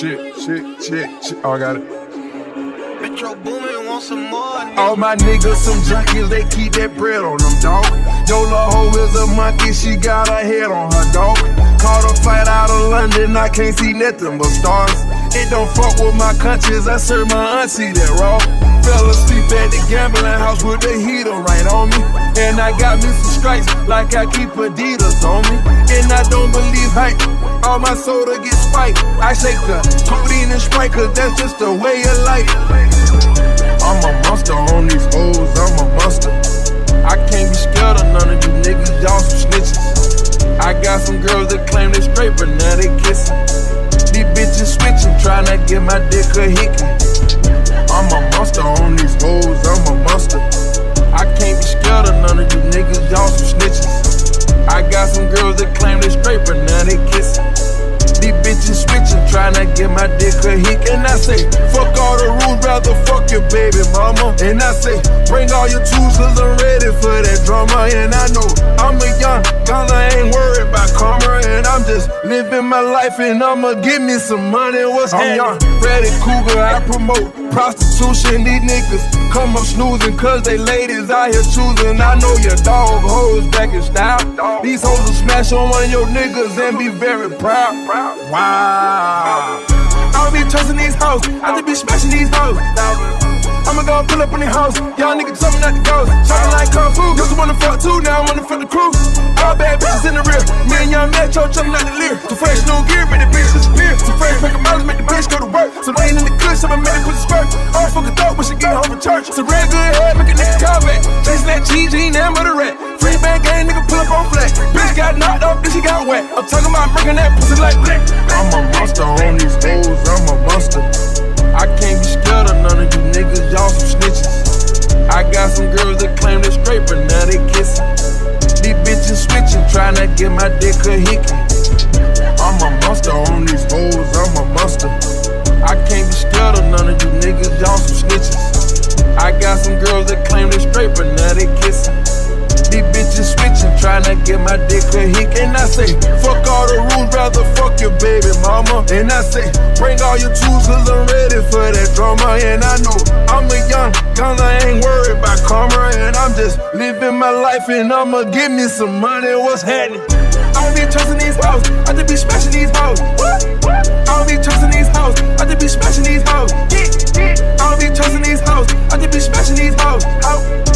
Shit. Oh, I got it. Metro Boomin wants some more. All my niggas some junkies, they keep that bread on them, dog. Yo, la hoe is a monkey, she got her head on her, dog. Caught a fight out of London, I can't see nothing but stars. It don't fuck with my conscience, I serve my auntie that raw. Fell asleep at the gambling house with the heater right on me. And I got me some stripes, like I keep Adidas on me. And I don't believe hype, all my soda gets spiked. I shake the codeine and Sprite, cause that's just the way of life. I'm a monster on these hoes, I'm a monster. I can't be scared of none of you niggas, y'all some snitches. I got some girls that claim they straight, but now they kissin'. These bitches switchin', tryna get my dick a hickey. I'm a monster on these hoes, I'm a monster. I can't be scared of none of you niggas, y'all some snitches. I got some girls that claim they straight, but now they kissin'. These bitches switchin', tryna get my dick a hickey. And I say, fuck all the rules, rather fuck your baby mama. And I say, bring all your tools, cause I'm ready for that drama. And I know I'm a young gun, I ain't worried about karma. And I'm just living my life, and I'ma give me some money. What's I'm young, Freddy Cougar, I promote prostitution. These niggas come up snoozing, cause they ladies out here choosing. I know your dog hoes back in style. These hoes will smash on one of your niggas and be very proud. Wow, I don't be trusting these hoes, I just be smashing these hoes. I'ma go pull up in the house, y'all niggas tell me not to go. Shopping like Kung Fu, used to wanna fuck too, now I wanna fuck the crew. All bad bitches in the rear, me and Young Metro tellin' not to leer. Too fresh, new gear, make the bitch disappear. Too fresh, make a mileage, make the bitch go to work. So rain in the cush, I'ma make it put a squirt. I don't fuck a thought when she get home from church. So red good head, make a nigga call back. Chasing that GG, now I'm with a rat. Free band gang, nigga pull up on flat. Bitch got knocked up, bitch she got wet. I'm talking about bringing that pussy like black. I'm a monster on these hoes, I'm a monster. I can't be scared of none of you niggas, y'all some snitches. I got some girls that claim they straight, but now they kissin'. These bitches switchin', tryna get my dick a hickey. I'm a monster on these hoes, I'm a monster. I can't be scared of none of you niggas, y'all some snitches. I got some girls that claim they straight, but now they kissin'. These bitches switchin', tryna get my dick a hick. And I say, fuck all the rules, rather fuck your baby mama. And I say, bring all your tools, cause I'm ready for that drama. And I know I'm a young gun, I ain't worried about karma. And I'm just living my life, and I'ma give me some money. What's happening? I don't be trusting these hoes, I just be smashing these hoes. I don't be trusting these hoes, I just be smashing these hoes. I don't be trusting these hoes, I just be smashing these hoes.